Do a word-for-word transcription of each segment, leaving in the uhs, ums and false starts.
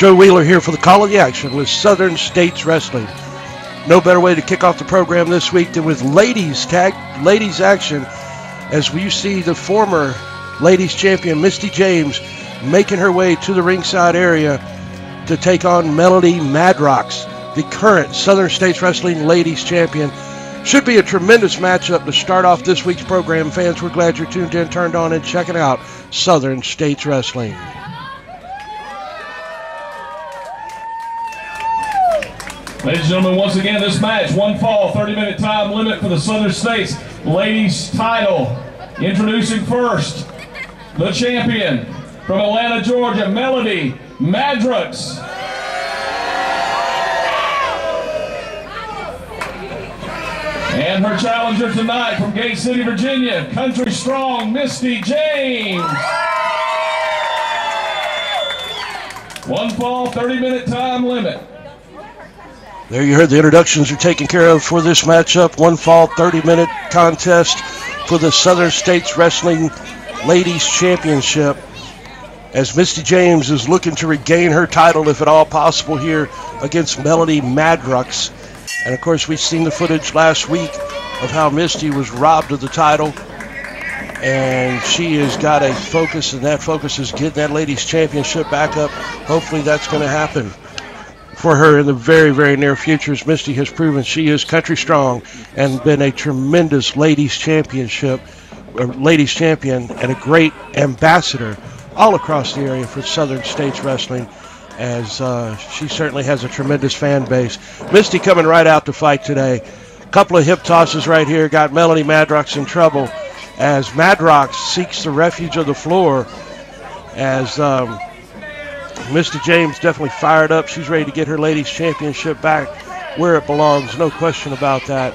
Joe Wheeler here for the Call of the Action with Southern States Wrestling. No better way to kick off the program this week than with ladies tag, ladies action, as we see the former ladies champion Misty James making her way to the ringside area to take on Melody Madrox, the current Southern States Wrestling ladies champion. Should be a tremendous matchup to start off this week's program. Fans, we're glad you're tuned in, turned on, and checking out Southern States Wrestling. Ladies and gentlemen, once again, this match, one fall, thirty minute time limit for the Southern States ladies title. Introducing first, the champion from Atlanta, Georgia, Melody Madrox. And her challenger tonight from Gate City, Virginia, Country Strong, Misty James. One fall, thirty minute time limit. There you heard the introductions are taken care of for this matchup. One fall, thirty minute contest for the Southern States Wrestling Ladies Championship, as Misty James is looking to regain her title, if at all possible, here against Melody Madrox. And of course, we've seen the footage last week of how Misty was robbed of the title. And she has got a focus, and that focus is getting that ladies championship back up. Hopefully that's going to happen for her in the very, very near future, as Misty has proven she is country strong and been a tremendous ladies championship, uh, ladies champion, and a great ambassador all across the area for Southern States Wrestling, as uh, she certainly has a tremendous fan base. Misty coming right out to fight today. A couple of hip tosses right here got Melody Madrox in trouble, as Madrox seeks the refuge of the floor, as um, Misty James definitely fired up. She's ready to get her ladies championship back where it belongs, no question about that.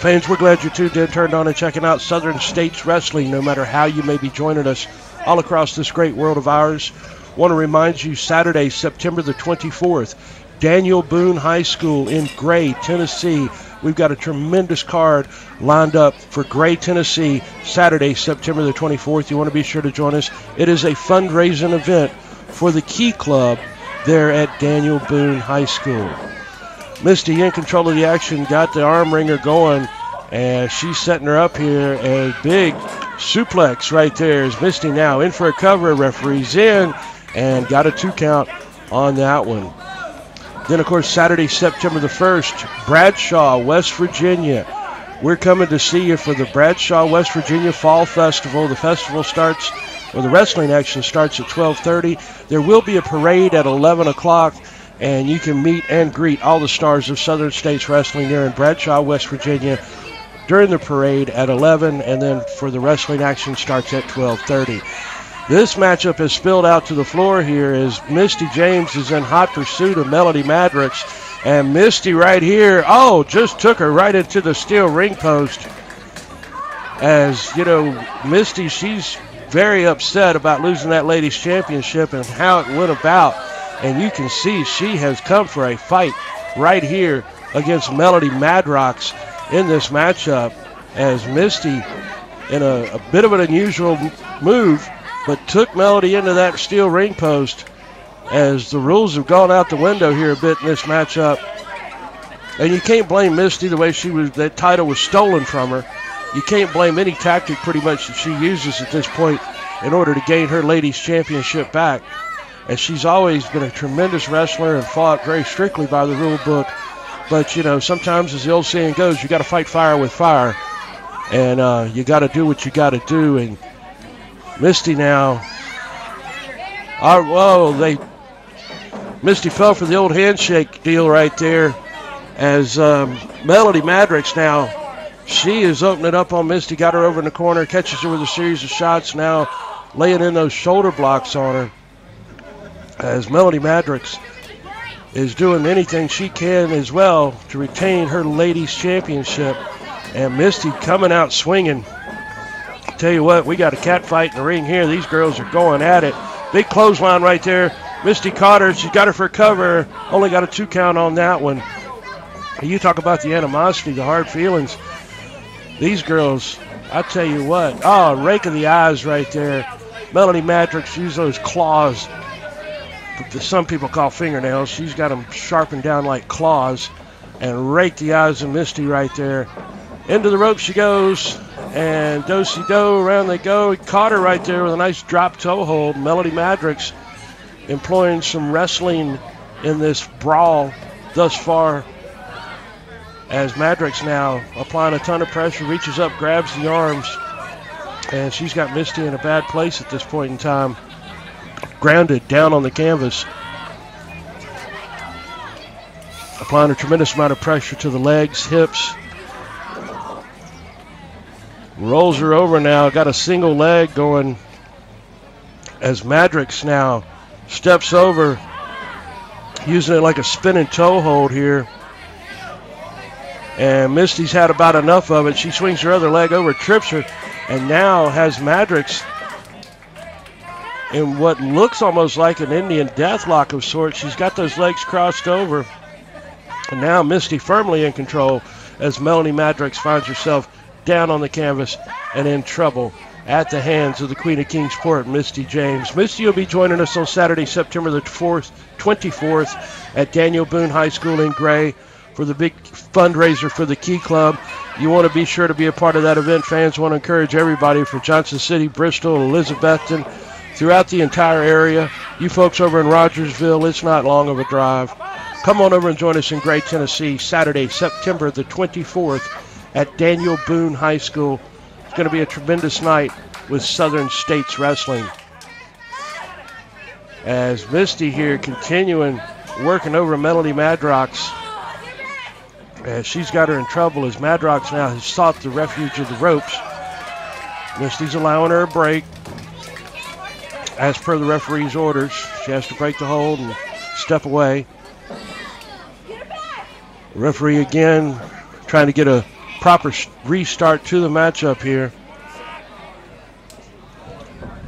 Fans, we're glad you're tuned in, turned on, and checking out Southern States Wrestling, no matter how you may be joining us all across this great world of ours. Want to remind you, Saturday, September the twenty-fourth, Daniel Boone High School in Gray, Tennessee. We've got a tremendous card lined up for Gray, Tennessee, Saturday, September the twenty-fourth. You want to be sure to join us. It is a fundraising event for the Key Club there at Daniel Boone High School. Misty, in control of the action, got the arm wringer going, and she's setting her up here. A big suplex right there as Misty now in for a cover. Referee's in and got a two count on that one. Then, of course, Saturday, September the first, Bradshaw, West Virginia. We're coming to see you for the Bradshaw, West Virginia Fall Festival. The festival starts, or the wrestling action starts at twelve thirty. There will be a parade at eleven o'clock. And you can meet and greet all the stars of Southern States Wrestling there in Bradshaw, West Virginia during the parade at eleven, and then for the wrestling action starts at twelve thirty. This matchup is spilled out to the floor here as Misty James is in hot pursuit of Melody Madrox. And Misty right here, oh, just took her right into the steel ring post. As, you know, Misty, she's very upset about losing that ladies' championship and how it went about. And you can see she has come for a fight right here against Melody Madrox in this matchup, as Misty, in a, a bit of an unusual move, but took Melody into that steel ring post, as the rules have gone out the window here a bit in this matchup. And you can't blame Misty the way she was, that title was stolen from her. You can't blame any tactic pretty much that she uses at this point in order to gain her ladies' championship back, as she's always been a tremendous wrestler and fought very strictly by the rule book. But, you know, sometimes, as the old saying goes, you got to fight fire with fire. And uh, you got to do what you got to do. And Misty now, uh, whoa, they, Misty fell for the old handshake deal right there, as um, Melody Madrox now, she is opening up on Misty, got her over in the corner, catches her with a series of shots now, laying in those shoulder blocks on her, as Melody Madrox is doing anything she can as well to retain her ladies' championship. And Misty coming out swinging. Tell you what, we got a cat fight in the ring here. These girls are going at it. Big clothesline right there. Misty caught her. She's got her for cover. Only got a two count on that one. You talk about the animosity, the hard feelings. These girls, I tell you what. Oh, rake of the eyes right there. Melody Madrox used those claws some people call fingernails. She's got them sharpened down like claws, and raked the eyes of Misty right there. Into the rope she goes, and do-si-do, around they go. He caught her right there with a nice drop toe hold. Melody Madrox employing some wrestling in this brawl thus far, as Madrox now applying a ton of pressure, reaches up, grabs the arms, and she's got Misty in a bad place at this point in time, grounded down on the canvas, applying a tremendous amount of pressure to the legs, hips. Rolls her over now, got a single leg going as Madrox now steps over, using it like a spinning toe hold here. And Misty's had about enough of it. She swings her other leg over, trips her, and now has Madrox in what looks almost like an Indian deathlock of sorts. She's got those legs crossed over. And now Misty firmly in control as Melanie Madrox finds herself down on the canvas and in trouble at the hands of the Queen of Kingsport, Misty James. Misty will be joining us on Saturday, September the fourth, twenty-fourth at Daniel Boone High School in Gray for the big fundraiser for the Key Club. You want to be sure to be a part of that event. Fans want to encourage everybody from Johnson City, Bristol, Elizabethton, throughout the entire area. You folks over in Rogersville, it's not long of a drive. Come on over and join us in Gray, Tennessee, Saturday, September the twenty-fourth at Daniel Boone High School. It's going to be a tremendous night with Southern States Wrestling. As Misty here continuing working over Melody Madrox, as she's got her in trouble as Madrox now has sought the refuge of the ropes. Misty's allowing her a break as per the referee's orders. She has to break the hold and step away. The referee again trying to get a proper restart to the matchup here.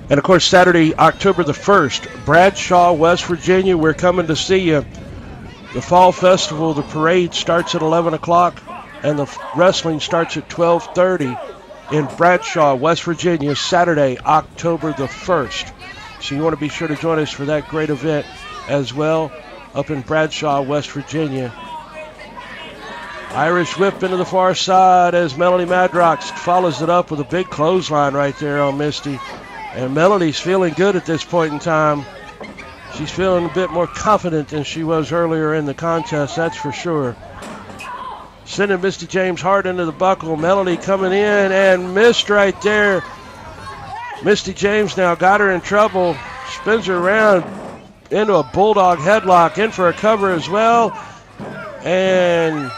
And of course, Saturday, October the first, Bradshaw, West Virginia, we're coming to see you. The Fall Festival, the parade starts at eleven o'clock, and the wrestling starts at twelve thirty in Bradshaw, West Virginia, Saturday, October the first. So you want to be sure to join us for that great event as well up in Bradshaw, West Virginia. Irish whip into the far side as Melody Madrox follows it up with a big clothesline right there on Misty. And Melody's feeling good at this point in time. She's feeling a bit more confident than she was earlier in the contest, that's for sure. Sending Misty James hard into the buckle. Melody coming in and missed right there. Misty James now got her in trouble. Spins her around into a bulldog headlock. In for a cover as well. And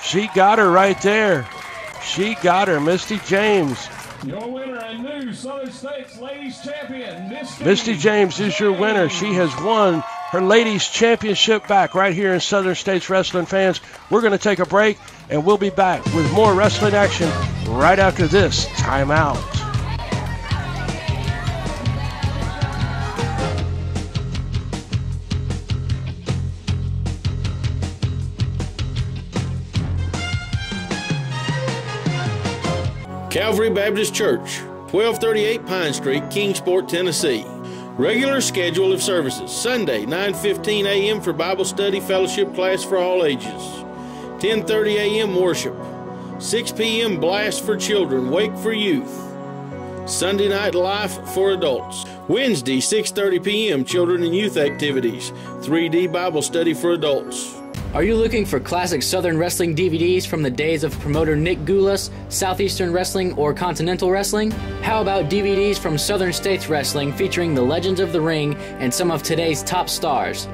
she got her right there. She got her, Misty James. Your winner and new Southern States Ladies Champion, Misty. Misty James is your winner. She has won her Ladies Championship back right here in Southern States Wrestling. Fans, we're going to take a break, and we'll be back with more wrestling action right after this timeout. Calvary Baptist Church, twelve thirty-eight Pine Street, Kingsport, Tennessee. Regular schedule of services, Sunday, nine fifteen a m for Bible study fellowship class for all ages, ten thirty a m worship, six p m blast for children, wake for youth, Sunday night life for adults, Wednesday, six thirty p m children and youth activities, three D Bible study for adults. Are you looking for classic Southern Wrestling D V Ds from the days of promoter Nick Gulas, Southeastern Wrestling, or Continental Wrestling? How about D V Ds from Southern States Wrestling featuring the legends of the ring and some of today's top stars?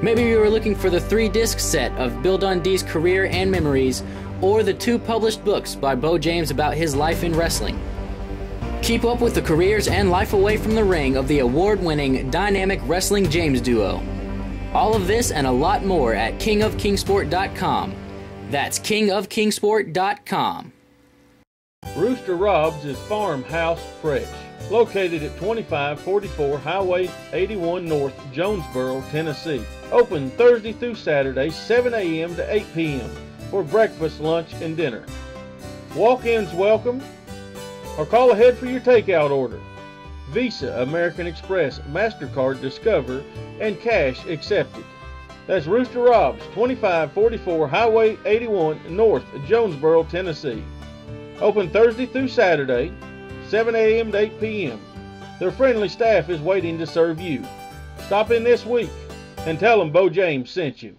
Maybe you are looking for the three-disc set of Bill Dundee's career and memories, or the two published books by Bo James about his life in wrestling. Keep up with the careers and life away from the ring of the award-winning Dynamic Wrestling James duo. All of this and a lot more at king of kingsport dot com. That's king of kingsport dot com. Rooster Robs is Farmhouse Fresh, located at twenty-five forty-four Highway eighty-one North, Jonesboro, Tennessee. Open Thursday through Saturday, seven a m to eight p m for breakfast, lunch, and dinner. Walk-ins welcome, or call ahead for your takeout order. Visa, American Express, MasterCard, Discover, and cash accepted. That's Rooster Robs, twenty-five forty-four Highway eighty-one North, Jonesboro, Tennessee. Open Thursday through Saturday, seven a m to eight p m Their friendly staff is waiting to serve you. Stop in this week and tell them Bo James sent you.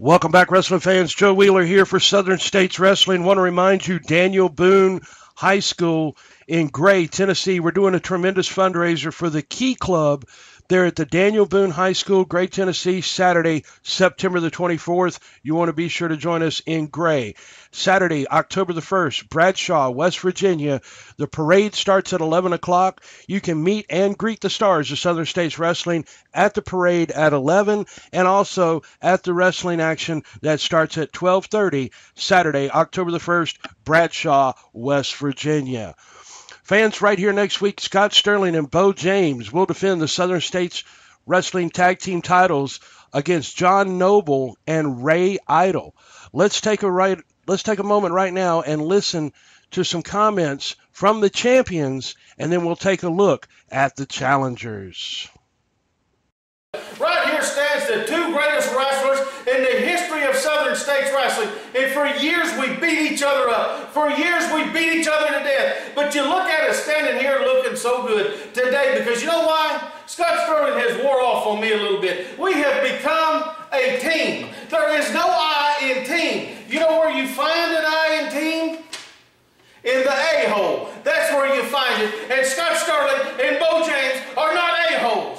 Welcome back, wrestling fans. Joe Wheeler here for Southern States Wrestling. Want to remind you, Daniel Boone High School in Gray, Tennessee. We're doing a tremendous fundraiser for the Key Club there at the Daniel Boone High School, Gray, Tennessee, Saturday, September the twenty-fourth. You want to be sure to join us in Gray. Saturday, October the first, Bradshaw, West Virginia. The parade starts at eleven o'clock. You can meet and greet the stars of Southern States Wrestling at the parade at eleven, and also at the wrestling action that starts at twelve thirty, Saturday, October the first, Bradshaw, West Virginia. Fans, right here next week, Scott Sterling and Bo James will defend the Southern States Wrestling Tag Team titles against John Noble and Ray Idol. Let's take a right. Let's take a moment right now and listen to some comments from the champions, and then we'll take a look at the challengers. Right here stands the two greatest wrestlers in the history of Southern States Wrestling. And for years we beat each other up. For years we beat each other to death. But you look at us standing here looking so good today, because you know why? Scott Sterling has wore off on me a little bit. We have become a team. There is no I in team. You know where you find an I in team? In the a-hole. That's where you find it. And Scott Sterling and Bo James are not a-holes.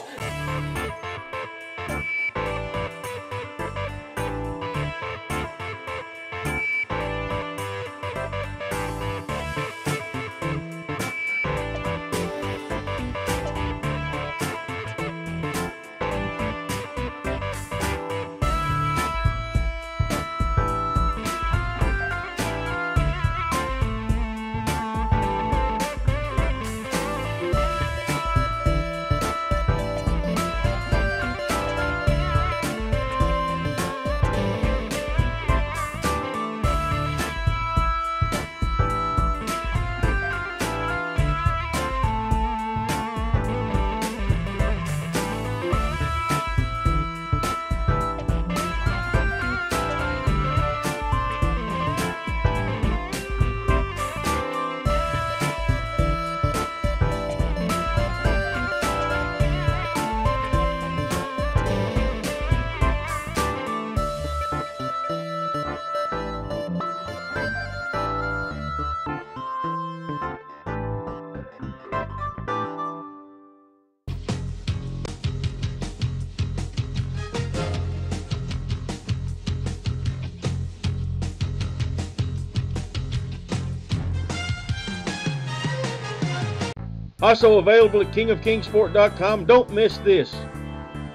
Also available at king of kingsport dot com. Don't miss this.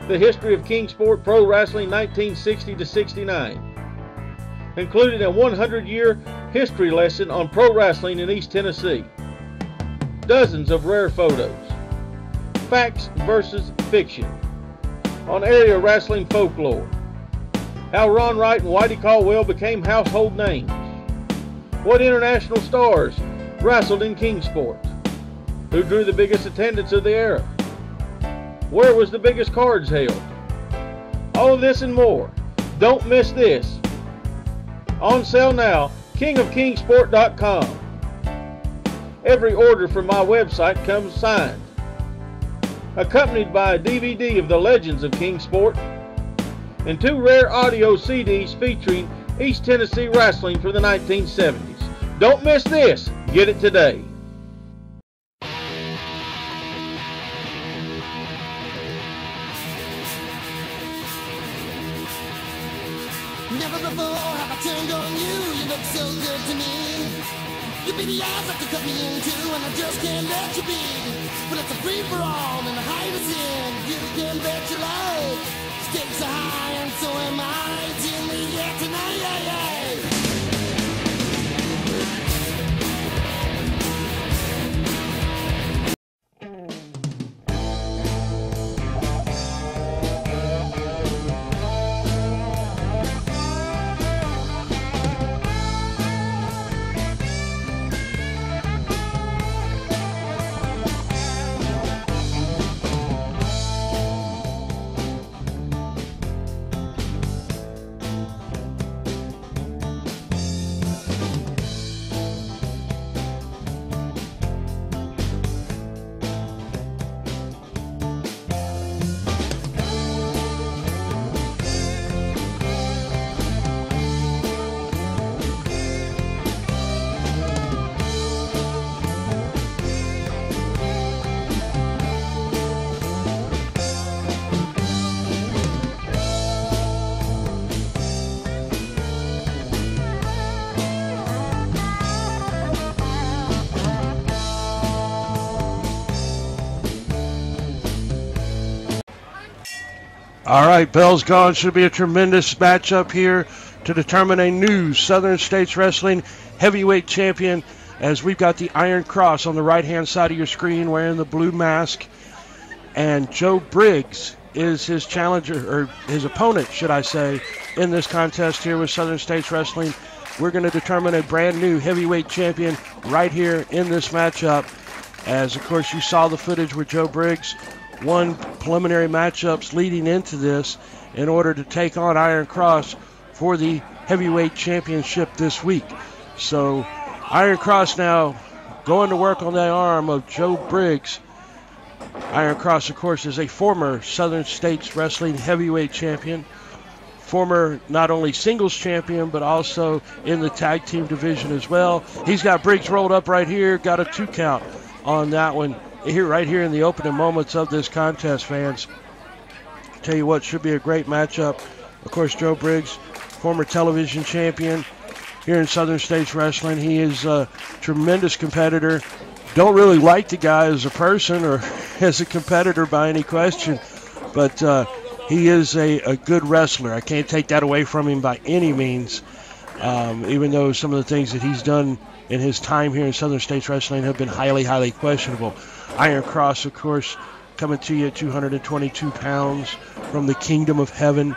The History of Kingsport Pro Wrestling nineteen sixty to sixty-nine. Including a one hundred year history lesson on pro wrestling in East Tennessee. Dozens of rare photos. Facts versus fiction. On area wrestling folklore. How Ron Wright and Whitey Caldwell became household names. What international stars wrestled in Kingsport. Who drew the biggest attendance of the era? Where was the biggest cards held? All of this and more. Don't miss this. On sale now, king of kingsport dot com. Every order from my website comes signed, accompanied by a D V D of the Legends of Kingsport and two rare audio C Ds featuring East Tennessee wrestling from the nineteen seventies. Don't miss this. Get it today. Never before have I turned on you. You look so good to me. You be the eyes that you cut me into, and I just can't let you be. Well, it's a free-for-all, and the hype is in. You can bet your life. Stakes are high, and so am I. It's in the air tonight, yeah, yeah. All right, bell's gone. Should be a tremendous matchup here to determine a new Southern States Wrestling heavyweight champion, as we've got the Iron Cross on the right-hand side of your screen wearing the blue mask. And Joe Briggs is his challenger, or his opponent, should I say, in this contest here with Southern States Wrestling. We're going to determine a brand new heavyweight champion right here in this matchup. As, of course, you saw the footage with Joe Briggs. One preliminary matchups leading into this in order to take on Iron Cross for the heavyweight championship this week. So Iron Cross now going to work on the arm of Joe Briggs. Iron Cross, of course, is a former Southern States Wrestling heavyweight champion, former not only singles champion but also in the tag team division as well. He's got Briggs rolled up right here, got a two count on that one. Here, right here in the opening moments of this contest, fans. Tell you what, should be a great matchup. Of course, Joe Briggs, former television champion here in Southern States Wrestling. He is a tremendous competitor. Don't really like the guy as a person or as a competitor by any question, but uh, he is a, a good wrestler. I can't take that away from him by any means, um, even though some of the things that he's done in his time here in Southern States Wrestling have been highly, highly questionable. Iron Cross, of course, coming to you at two hundred twenty-two pounds from the Kingdom of Heaven.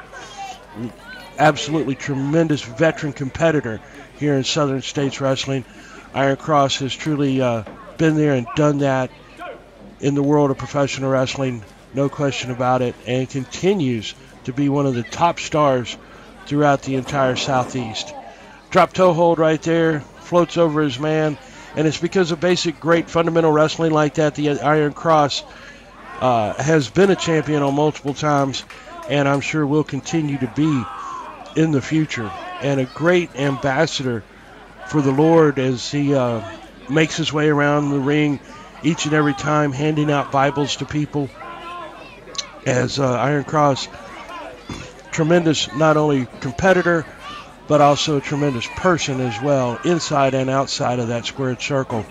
Absolutely tremendous veteran competitor here in Southern States Wrestling. Iron Cross has truly uh, been there and done that in the world of professional wrestling, no question about it, and continues to be one of the top stars throughout the entire Southeast. Drop toe hold right there, floats over his man. And it's because of basic, great, fundamental wrestling like that, the Iron Cross uh, has been a champion on multiple times, and I'm sure will continue to be in the future. And a great ambassador for the Lord as he uh, makes his way around the ring each and every time, handing out Bibles to people. As uh, Iron Cross, tremendous not only competitor, but also a tremendous person as well, inside and outside of that squared circle.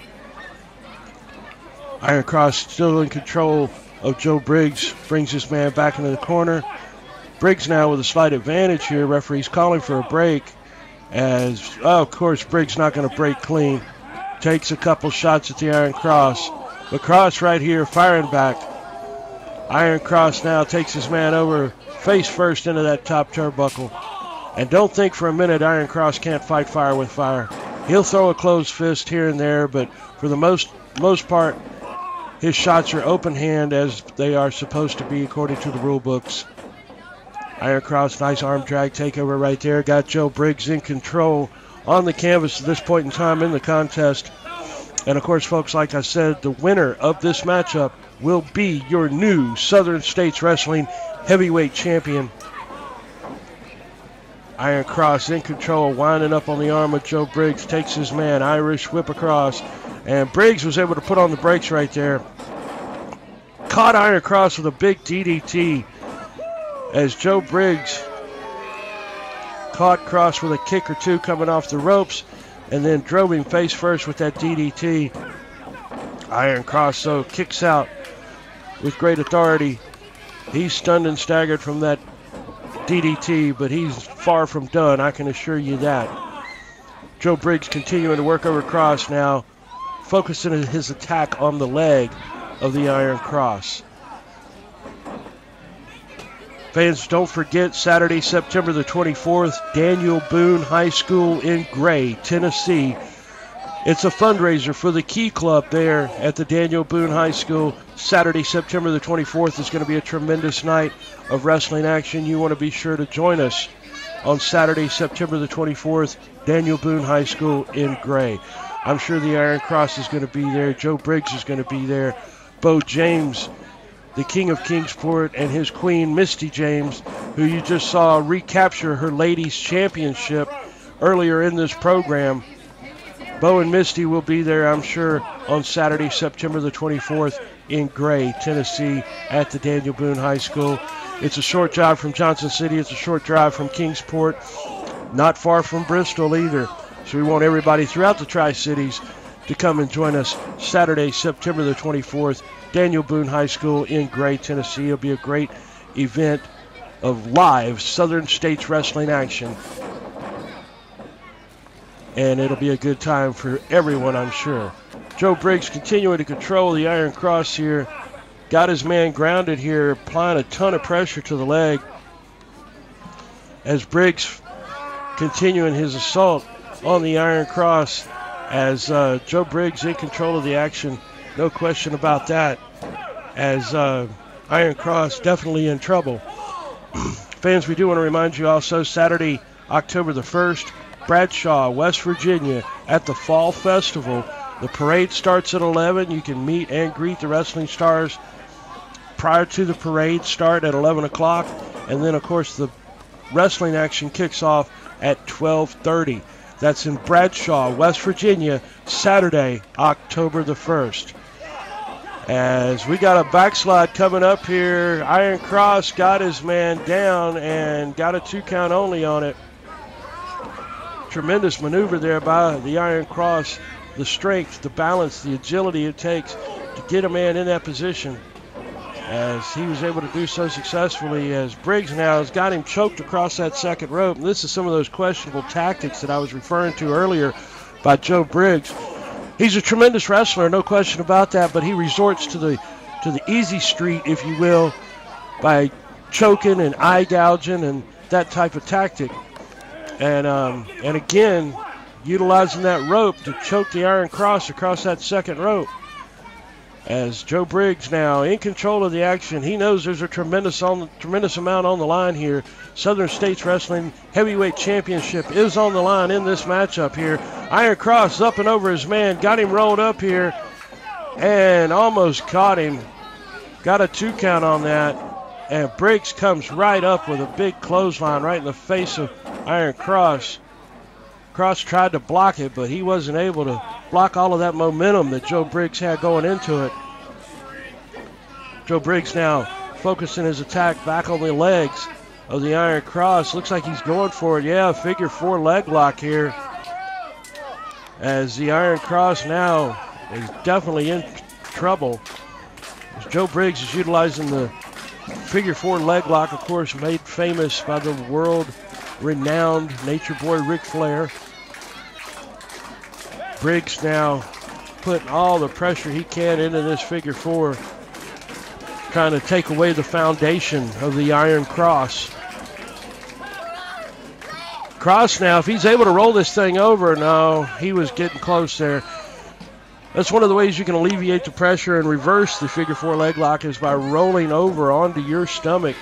Iron Cross still in control of Joe Briggs, brings this man back into the corner. Briggs now with a slight advantage here. Referee's calling for a break, as, oh, of course, Briggs not going to break clean. Takes a couple shots at the Iron Cross. But Cross right here firing back. Iron Cross now takes his man over face first into that top turnbuckle. And don't think for a minute Iron Cross can't fight fire with fire. He'll throw a closed fist here and there, but for the most most part, his shots are open hand as they are supposed to be according to the rule books. Iron Cross, nice arm drag takeover right there. Got Joe Briggs in control on the canvas at this point in time in the contest. And, of course, folks, like I said, the winner of this matchup will be your new Southern States Wrestling heavyweight champion. Iron Cross in control, winding up on the arm of Joe Briggs, takes his man, Irish whip across, and Briggs was able to put on the brakes right there. Caught Iron Cross with a big D D T as Joe Briggs caught Cross with a kick or two coming off the ropes and then drove him face first with that D D T. Iron Cross, though, kicks out with great authority. He's stunned and staggered from that D D T, but he's far from done, I can assure you that. Joe Briggs continuing to work over Cross now, focusing his attack on the leg of the Iron Cross. Fans, don't forget, Saturday, September the twenty-fourth, Daniel Boone High School in Gray, Tennessee. It's a fundraiser for the Key Club there at the Daniel Boone High School. Saturday, September the twenty-fourth is going to be a tremendous night of wrestling action. You want to be sure to join us on Saturday, September the twenty-fourth, Daniel Boone High School in Gray. I'm sure the Iron Cross is going to be there. Joe Briggs is going to be there. Bo James, the King of Kingsport, and his queen, Misty James, who you just saw recapture her ladies' championship earlier in this program. Bo and Misty will be there, I'm sure, on Saturday, September the twenty-fourth in Gray, Tennessee, at the Daniel Boone High School. It's a short drive from Johnson City. It's a short drive from Kingsport. Not far from Bristol either. So we want everybody throughout the Tri-Cities to come and join us Saturday, September the twenty-fourth, Daniel Boone High School in Gray, Tennessee. It'll be a great event of live Southern States Wrestling action. And it'll be a good time for everyone, I'm sure. Joe Briggs continuing to control the Iron Cross here. Got his man grounded here, applying a ton of pressure to the leg. As Briggs continuing his assault on the Iron Cross, as uh, Joe Briggs in control of the action, no question about that, as uh, Iron Cross definitely in trouble. Fans, we do want to remind you also, Saturday, October the first, Bradshaw, West Virginia, at the Fall Festival. The parade starts at eleven. You can meet and greet the wrestling stars prior to the parade start at eleven o'clock. And then, of course, the wrestling action kicks off at twelve thirty. That's in Bradshaw, West Virginia, Saturday, October the first. As we got a backslide coming up here, Iron Cross got his man down and got a two-count only on it. Tremendous maneuver there by the Iron Cross, the strength, the balance, the agility it takes to get a man in that position, as he was able to do so successfully, as Briggs now has got him choked across that second rope. And this is some of those questionable tactics that I was referring to earlier by Joe Briggs. He's a tremendous wrestler, no question about that, but he resorts to the to the easy street, if you will, by choking and eye gouging and that type of tactic. And, um, and again, utilizing that rope to choke the Iron Cross across that second rope. As Joe Briggs now in control of the action, he knows there's a tremendous on, tremendous amount on the line here. Southern States Wrestling Heavyweight Championship is on the line in this matchup here. Iron Cross up and over his man, got him rolled up here, and almost caught him. Got a two count on that. And Briggs comes right up with a big clothesline right in the face of Iron Cross. Cross tried to block it, but he wasn't able to block all of that momentum that Joe Briggs had going into it. Joe Briggs now focusing his attack back on the legs of the Iron Cross. Looks like he's going for it. Yeah, figure four leg lock here. As the Iron Cross now is definitely in trouble. As Joe Briggs is utilizing the figure four leg lock, of course, made famous by the world-renowned nature boy Ric Flair. Briggs now putting all the pressure he can into this figure four, trying to take away the foundation of the Iron Cross. Cross now, if he's able to roll this thing over, no, he was getting close there. That's one of the ways you can alleviate the pressure and reverse the figure four leg lock, is by rolling over onto your stomach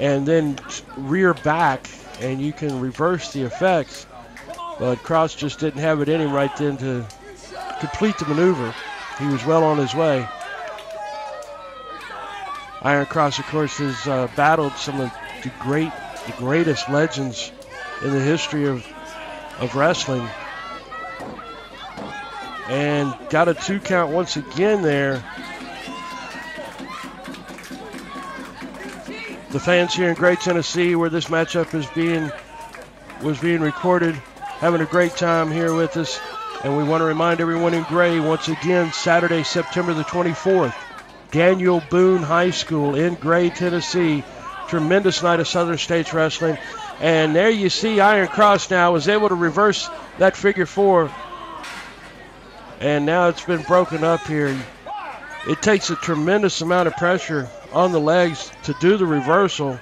and then rear back, and you can reverse the effects. But Cross just didn't have it in him right then to complete the maneuver. He was well on his way. Iron Cross, of course, has uh, battled some of the great, the greatest legends in the history of, of wrestling. And got a two count once again there. The fans here in Great Tennessee, where this matchup is being was being recorded, having a great time here with us. And we want to remind everyone in Gray, once again, Saturday, September the twenty-fourth, Daniel Boone High School in Gray, Tennessee. Tremendous night of Southern States Wrestling. And there you see Iron Cross now was able to reverse that figure four. And now it's been broken up here. It takes a tremendous amount of pressure on the legs to do the reversal.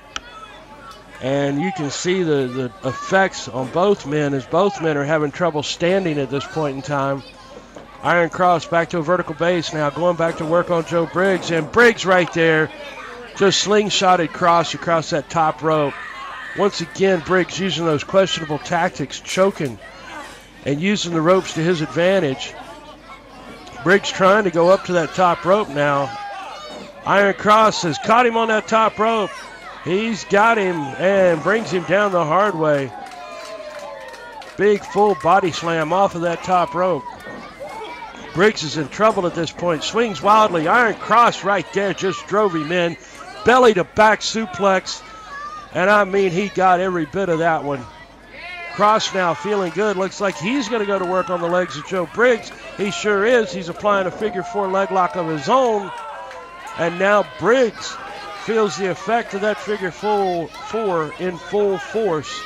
And you can see the, the effects on both men, as both men are having trouble standing at this point in time. Iron Cross back to a vertical base now, going back to work on Joe Briggs. And Briggs right there just slingshotted Cross across that top rope. Once again, Briggs using those questionable tactics, choking and using the ropes to his advantage. Briggs trying to go up to that top rope now. Iron Cross has caught him on that top rope. He's got him and brings him down the hard way. Big full body slam off of that top rope. Briggs is in trouble at this point. Swings wildly. Iron Cross right there just drove him in. Belly to back suplex. And I mean, he got every bit of that one. Cross now feeling good. Looks like he's going to go to work on the legs of Joe Briggs. He sure is. He's applying a figure four leg lock of his own. And now Briggs feels the effect of that figure four, four in full force,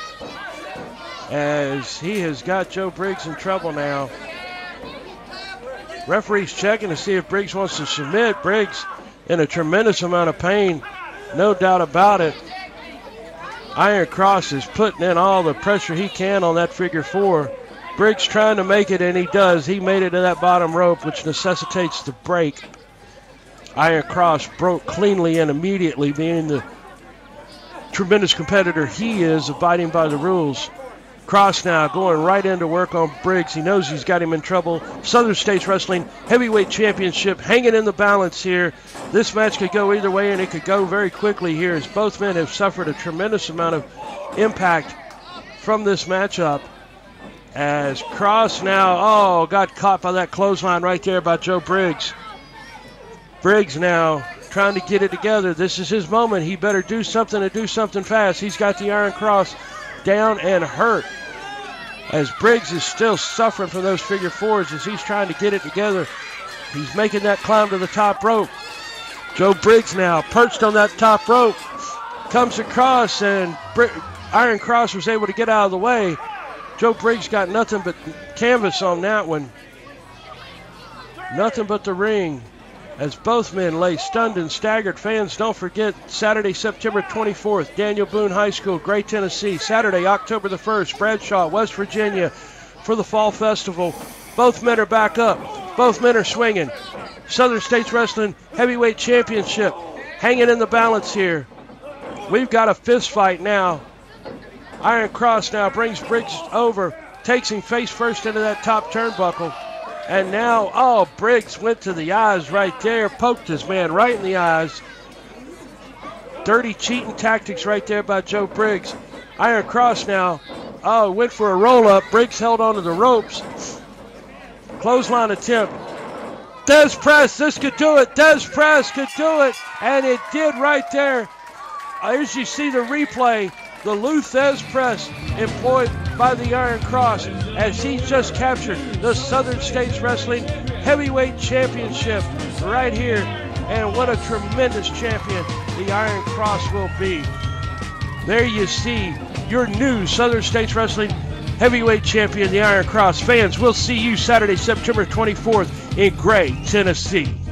as he has got Joe Briggs in trouble now. Referee's checking to see if Briggs wants to submit. Briggs in a tremendous amount of pain, no doubt about it. Iron Cross is putting in all the pressure he can on that figure four. Briggs trying to make it, and he does. He made it to that bottom rope, which necessitates the break. Iron Cross broke cleanly and immediately, being the tremendous competitor he is, abiding by the rules. Cross now going right into work on Briggs. He knows he's got him in trouble. Southern States Wrestling Heavyweight Championship hanging in the balance here. This match could go either way, and it could go very quickly here, as both men have suffered a tremendous amount of impact from this matchup. As Cross now, oh, got caught by that clothesline right there by Joe Briggs. Briggs now trying to get it together. This is his moment. He better do something and do something fast. He's got the Iron Cross down and hurt, as Briggs is still suffering from those figure fours as he's trying to get it together. He's making that climb to the top rope. Joe Briggs now perched on that top rope. Comes across, and Br- Iron Cross was able to get out of the way. Joe Briggs got nothing but canvas on that one. Nothing but the ring, as both men lay stunned and staggered. Fans, don't forget, Saturday, September twenty-fourth, Daniel Boone High School, Gray, Tennessee. Saturday, October the first, Bradshaw, West Virginia, for the Fall Festival. Both men are back up. Both men are swinging. Southern States Wrestling Heavyweight Championship hanging in the balance here. We've got a fist fight now. Iron Cross now brings Briggs over, takes him face first into that top turnbuckle. And now, oh, Briggs went to the eyes right there, poked his man right in the eyes. Dirty cheating tactics right there by Joe Briggs. Iron Cross now, oh, went for a roll-up. Briggs held onto the ropes. Clothesline attempt. Des Press, this could do it. Des Press could do it, and it did right there. As you see the replay, the Luthez press employed by the Iron Cross, as he just captured the Southern States Wrestling Heavyweight Championship right here. And what a tremendous champion the Iron Cross will be. There you see your new Southern States Wrestling Heavyweight Champion, the Iron Cross. Fans, we'll see you Saturday, September twenty-fourth in Gray, Tennessee.